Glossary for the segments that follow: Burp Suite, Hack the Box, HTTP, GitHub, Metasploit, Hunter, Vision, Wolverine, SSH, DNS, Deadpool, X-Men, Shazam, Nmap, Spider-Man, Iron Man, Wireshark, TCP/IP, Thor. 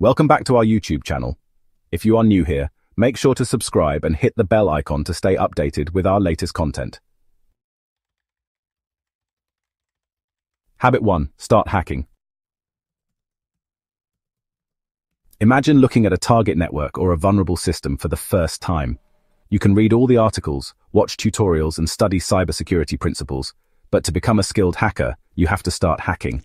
Welcome back to our YouTube channel. If you are new here, make sure to subscribe and hit the bell icon to stay updated with our latest content. Habit 1. Start hacking. Imagine looking at a target network or a vulnerable system for the first time. You can read all the articles, watch tutorials, and study cybersecurity principles, but to become a skilled hacker, you have to start hacking.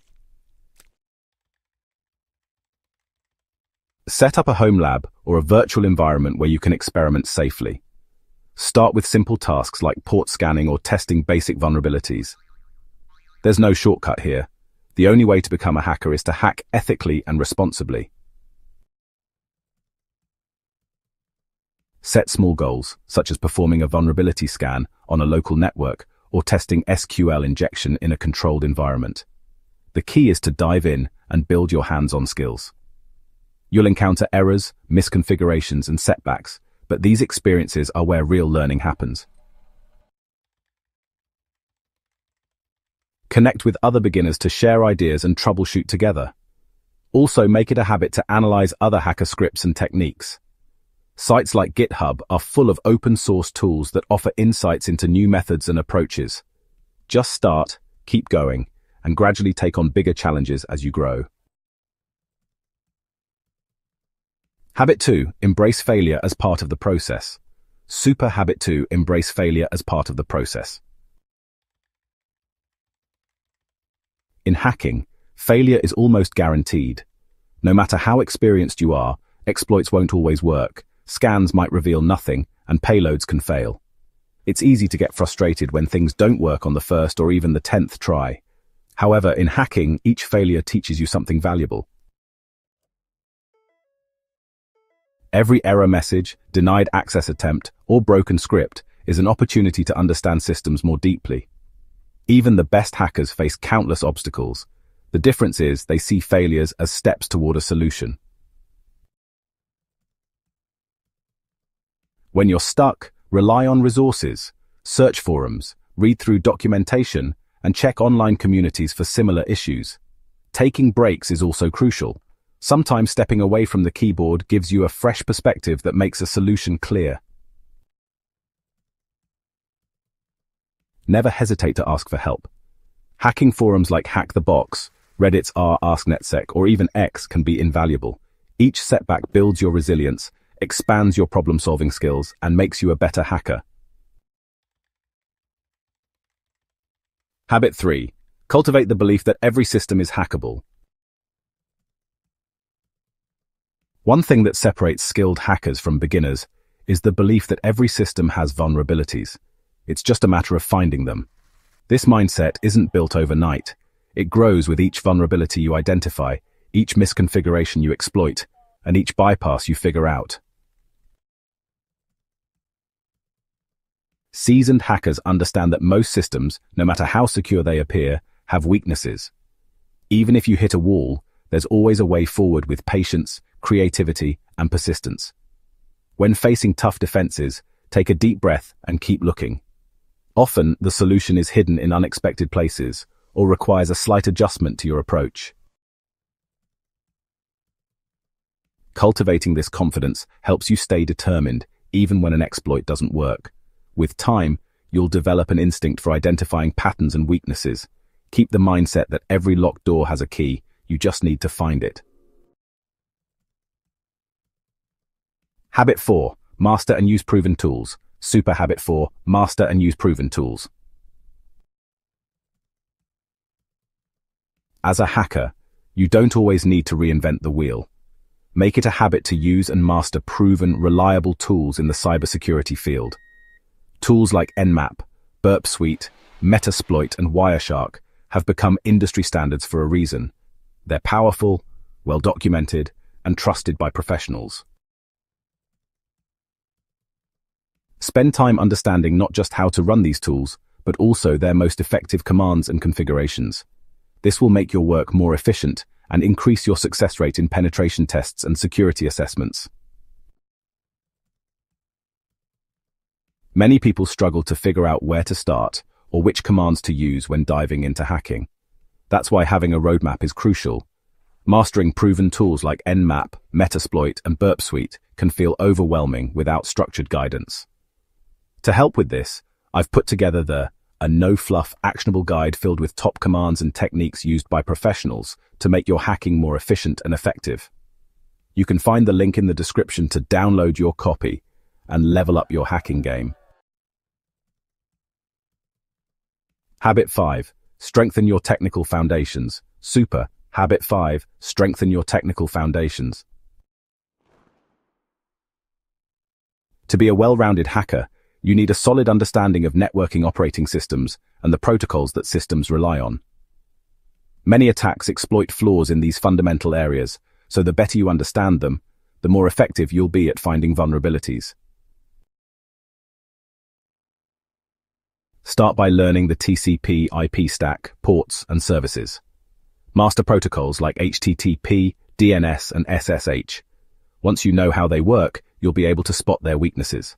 Set up a home lab or a virtual environment where you can experiment safely. Start with simple tasks like port scanning or testing basic vulnerabilities. There's no shortcut here. The only way to become a hacker is to hack ethically and responsibly. Set small goals, such as performing a vulnerability scan on a local network or testing SQL injection in a controlled environment. The key is to dive in and build your hands-on skills. You'll encounter errors, misconfigurations, and setbacks, but these experiences are where real learning happens. Connect with other beginners to share ideas and troubleshoot together. Also, make it a habit to analyze other hacker scripts and techniques. Sites like GitHub are full of open-source tools that offer insights into new methods and approaches. Just start, keep going, and gradually take on bigger challenges as you grow. Habit 2. Embrace failure as part of the process. Super habit 2. Embrace failure as part of the process. In hacking, failure is almost guaranteed. No matter how experienced you are, exploits won't always work, scans might reveal nothing, and payloads can fail. It's easy to get frustrated when things don't work on the first or even the 10th try. However, in hacking, each failure teaches you something valuable. Every error message, denied access attempt, or broken script is an opportunity to understand systems more deeply. Even the best hackers face countless obstacles. The difference is they see failures as steps toward a solution. When you're stuck, rely on resources, search forums, read through documentation, and check online communities for similar issues. Taking breaks is also crucial. Sometimes stepping away from the keyboard gives you a fresh perspective that makes a solution clear. Never hesitate to ask for help. Hacking forums like Hack the Box, Reddit's r/AskNetsec, or even X can be invaluable. Each setback builds your resilience, expands your problem-solving skills, and makes you a better hacker. Habit 3. Cultivate the belief that every system is hackable. One thing that separates skilled hackers from beginners is the belief that every system has vulnerabilities. It's just a matter of finding them. This mindset isn't built overnight. It grows with each vulnerability you identify, each misconfiguration you exploit, and each bypass you figure out. Seasoned hackers understand that most systems, no matter how secure they appear, have weaknesses. Even if you hit a wall, there's always a way forward with patience, creativity, and persistence. When facing tough defenses, take a deep breath and keep looking. Often, the solution is hidden in unexpected places or requires a slight adjustment to your approach. Cultivating this confidence helps you stay determined even when an exploit doesn't work. With time, you'll develop an instinct for identifying patterns and weaknesses. Keep the mindset that every locked door has a key, you just need to find it. Habit 4. Master and use proven tools. Super habit 4. Master and use proven tools. As a hacker, you don't always need to reinvent the wheel. Make it a habit to use and master proven, reliable tools in the cybersecurity field. Tools like Nmap, Burp Suite, Metasploit, and Wireshark have become industry standards for a reason. They're powerful, well-documented, and trusted by professionals. Spend time understanding not just how to run these tools, but also their most effective commands and configurations. This will make your work more efficient and increase your success rate in penetration tests and security assessments. Many people struggle to figure out where to start or which commands to use when diving into hacking. That's why having a roadmap is crucial. Mastering proven tools like Nmap, Metasploit, and Burp Suite can feel overwhelming without structured guidance. To help with this, I've put together a no-fluff, actionable guide filled with top commands and techniques used by professionals to make your hacking more efficient and effective. You can find the link in the description to download your copy and level up your hacking game. Habit 5. Strengthen your technical foundations. Super. Habit 5. Strengthen your technical foundations. To be a well-rounded hacker, you need a solid understanding of networking operating systems and the protocols that systems rely on. Many attacks exploit flaws in these fundamental areas, so the better you understand them, the more effective you'll be at finding vulnerabilities. Start by learning the TCP/IP stack, ports, and services. Master protocols like HTTP, DNS, and SSH. Once you know how they work, you'll be able to spot their weaknesses.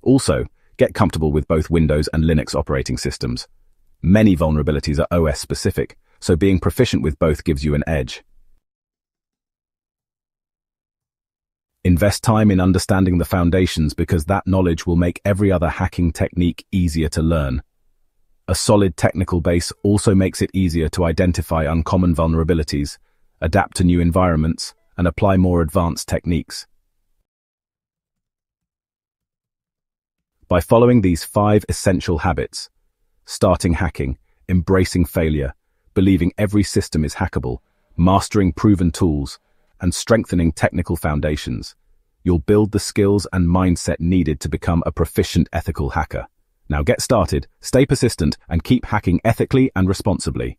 Also, get comfortable with both Windows and Linux operating systems. Many vulnerabilities are OS-specific, so being proficient with both gives you an edge. Invest time in understanding the foundations because that knowledge will make every other hacking technique easier to learn. A solid technical base also makes it easier to identify uncommon vulnerabilities, adapt to new environments, and apply more advanced techniques. By following these 5 essential habits, starting hacking, embracing failure, believing every system is hackable, mastering proven tools, and strengthening technical foundations, you'll build the skills and mindset needed to become a proficient ethical hacker. Now get started, stay persistent, and keep hacking ethically and responsibly.